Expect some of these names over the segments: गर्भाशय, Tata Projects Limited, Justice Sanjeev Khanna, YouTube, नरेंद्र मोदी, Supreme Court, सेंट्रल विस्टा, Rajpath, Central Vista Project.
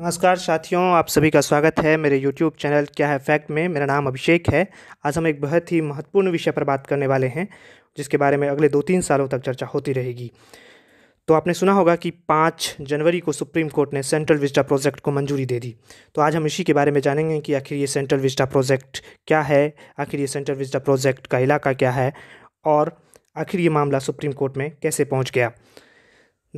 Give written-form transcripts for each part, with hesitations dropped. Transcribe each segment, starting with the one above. नमस्कार साथियों, आप सभी का स्वागत है मेरे YouTube चैनल क्या है फैक्ट में। मेरा नाम अभिषेक है। आज हम एक बहुत ही महत्वपूर्ण विषय पर बात करने वाले हैं जिसके बारे में अगले 2-3 सालों तक चर्चा होती रहेगी। तो आपने सुना होगा कि 5 जनवरी को सुप्रीम कोर्ट ने सेंट्रल विस्टा प्रोजेक्ट को मंजूरी दे दी। तो आज हम इसी के बारे में जानेंगे कि आखिर ये सेंट्रल विस्टा प्रोजेक्ट क्या है, आखिर ये सेंट्रल विस्टा प्रोजेक्ट का इलाका क्या है और आखिर ये मामला सुप्रीम कोर्ट में कैसे पहुँच गया।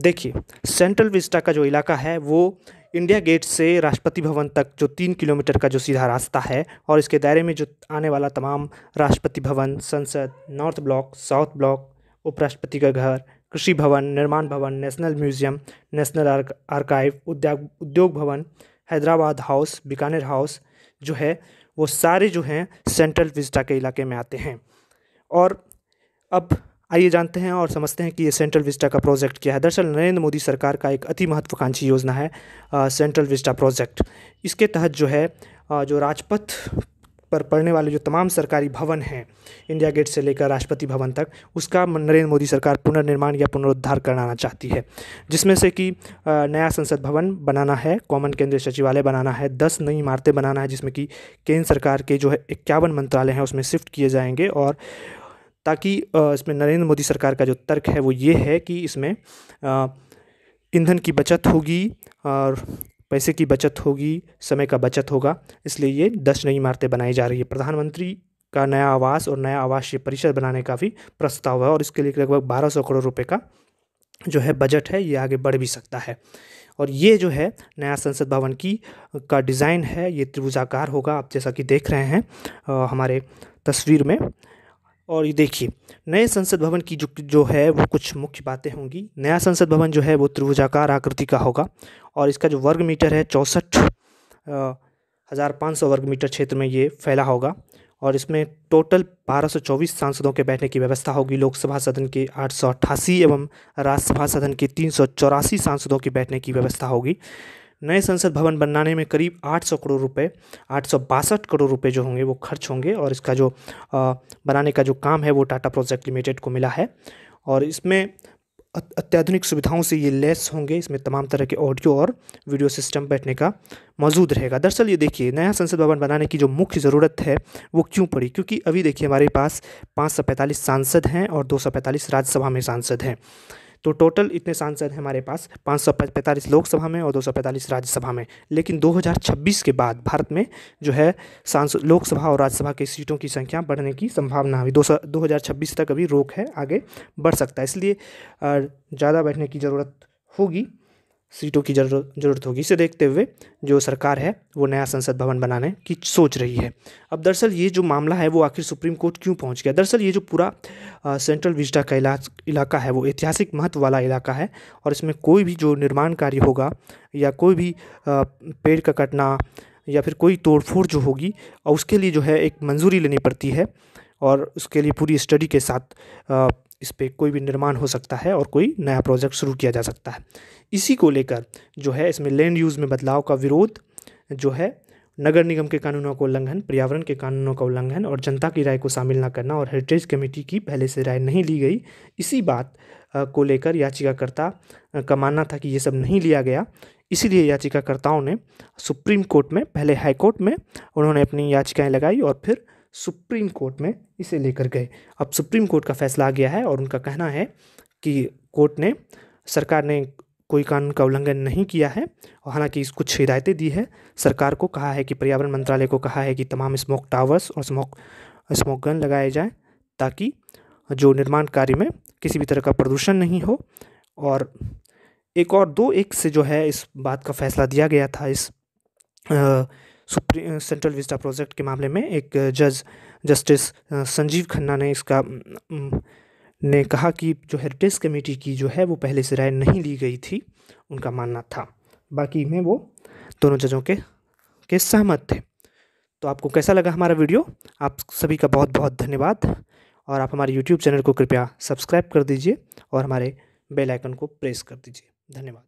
देखिए, सेंट्रल विस्टा का जो इलाका है वो इंडिया गेट से राष्ट्रपति भवन तक जो 3 किलोमीटर का जो सीधा रास्ता है और इसके दायरे में जो आने वाला तमाम राष्ट्रपति भवन, संसद, नॉर्थ ब्लॉक, साउथ ब्लॉक, उपराष्ट्रपति का घर, कृषि भवन, निर्माण भवन, नेशनल म्यूजियम, नेशनल आर्काइव, उद्योग भवन, हैदराबाद हाउस, बीकानेर हाउस जो है वो सारे जो हैं सेंट्रल विस्टा के इलाके में आते हैं। और अब आइए जानते हैं और समझते हैं कि ये सेंट्रल विस्टा का प्रोजेक्ट क्या है। दरअसल नरेंद्र मोदी सरकार का एक अति महत्वाकांक्षी योजना है सेंट्रल विस्टा प्रोजेक्ट। इसके तहत जो है जो राजपथ पर पड़ने वाले जो तमाम सरकारी भवन हैं इंडिया गेट से लेकर राष्ट्रपति भवन तक, उसका नरेंद्र मोदी सरकार पुनर्निर्माण या पुनरुद्धार कराना चाहती है, जिसमें से कि नया संसद भवन बनाना है, कॉमन केंद्रीय सचिवालय बनाना है, 10 नई इमारतें बनाना है जिसमें कि केंद्र सरकार के जो है 51 मंत्रालय हैं उसमें शिफ्ट किए जाएंगे। और ताकि इसमें नरेंद्र मोदी सरकार का जो तर्क है वो ये है कि इसमें ईंधन की बचत होगी और पैसे की बचत होगी, समय का बचत होगा, इसलिए ये 10 नई इमारतें बनाई जा रही है। प्रधानमंत्री का नया आवास और नया आवासीय परिसर बनाने का भी प्रस्ताव है और इसके लिए लगभग 1200 करोड़ रुपए का जो है बजट है, ये आगे बढ़ भी सकता है। और ये जो है नया संसद भवन का डिज़ाइन है, ये त्रिभुजाकार होगा, आप जैसा कि देख रहे हैं हमारे तस्वीर में। और ये देखिए, नए संसद भवन की जो है वो कुछ मुख्य बातें होंगी। नया संसद भवन जो है वो त्रिभुजाकार आकृति का होगा और इसका जो वर्ग मीटर है 64,500 वर्ग मीटर क्षेत्र में ये फैला होगा और इसमें टोटल 1224 सांसदों के बैठने की व्यवस्था होगी। लोकसभा सदन के 888 एवं राज्यसभा सदन के 384 सांसदों के बैठने की व्यवस्था होगी। नए संसद भवन बनाने में करीब 862 करोड़ रुपए जो होंगे वो खर्च होंगे और इसका जो बनाने का जो काम है वो टाटा प्रोजेक्ट लिमिटेड को मिला है। और इसमें अत्याधुनिक सुविधाओं से ये लैस होंगे। इसमें तमाम तरह के ऑडियो और वीडियो सिस्टम बैठने का मौजूद रहेगा। दरअसल ये देखिए, नया संसद भवन बनाने की जो मुख्य ज़रूरत है वो क्यों पड़ी, क्योंकि अभी देखिए हमारे पास 545 सांसद हैं और 245 राज्यसभा में सांसद हैं। तो टोटल इतने सांसद हैं हमारे पास, 545 लोकसभा में और 245 राज्यसभा में। लेकिन 2026 के बाद भारत में जो है सांसद, लोकसभा और राज्यसभा की सीटों की संख्या बढ़ने की संभावना है। 2026 तक अभी रोक है, आगे बढ़ सकता है, इसलिए ज़्यादा बैठने की ज़रूरत होगी, सीटों की ज़रूरत होगी। इसे देखते हुए जो सरकार है वो नया संसद भवन बनाने की सोच रही है। अब दरअसल ये जो मामला है वो आखिर सुप्रीम कोर्ट क्यों पहुंच गया। दरअसल ये जो पूरा सेंट्रल विस्टा का इलाका है वो ऐतिहासिक महत्व वाला इलाका है और इसमें कोई भी जो निर्माण कार्य होगा या कोई भी पेड़ का कटना या फिर कोई तोड़फोड़ जो होगी और उसके लिए जो है एक मंजूरी लेनी पड़ती है और उसके लिए पूरी स्टडी के साथ इस पर कोई भी निर्माण हो सकता है और कोई नया प्रोजेक्ट शुरू किया जा सकता है। इसी को लेकर जो है इसमें लैंड यूज़ में बदलाव का विरोध जो है, नगर निगम के कानूनों का उल्लंघन, पर्यावरण के कानूनों का उल्लंघन और जनता की राय को शामिल ना करना और हेरिटेज कमेटी की पहले से राय नहीं ली गई, इसी बात को लेकर याचिकाकर्ता का मानना था कि ये सब नहीं लिया गया। इसीलिए याचिकाकर्ताओं ने सुप्रीम कोर्ट में, पहले हाई कोर्ट में उन्होंने अपनी याचिकाएँ लगाई और फिर सुप्रीम कोर्ट में इसे लेकर गए। अब सुप्रीम कोर्ट का फैसला आ गया है और उनका कहना है कि कोर्ट ने, सरकार ने कोई कानून का उल्लंघन नहीं किया है। और हालांकि इस कुछ हिदायतें दी है, सरकार को कहा है कि पर्यावरण मंत्रालय को कहा है कि तमाम स्मोक टावर्स और स्मोक गन लगाए जाएं ताकि जो निर्माण कार्य में किसी भी तरह का प्रदूषण नहीं हो। और 1 और 2(1) से जो है इस बात का फैसला दिया गया था। इस सेंट्रल विस्टा प्रोजेक्ट के मामले में एक जज जस्टिस संजीव खन्ना ने कहा कि जो हेरिटेज कमेटी की जो है वो पहले से राय नहीं ली गई थी, उनका मानना था। बाकी में वो दोनों जजों के सहमत थे। तो आपको कैसा लगा हमारा वीडियो? आप सभी का बहुत बहुत धन्यवाद और आप हमारे YouTube चैनल को कृपया सब्सक्राइब कर दीजिए और हमारे बेल आइकन को प्रेस कर दीजिए। धन्यवाद।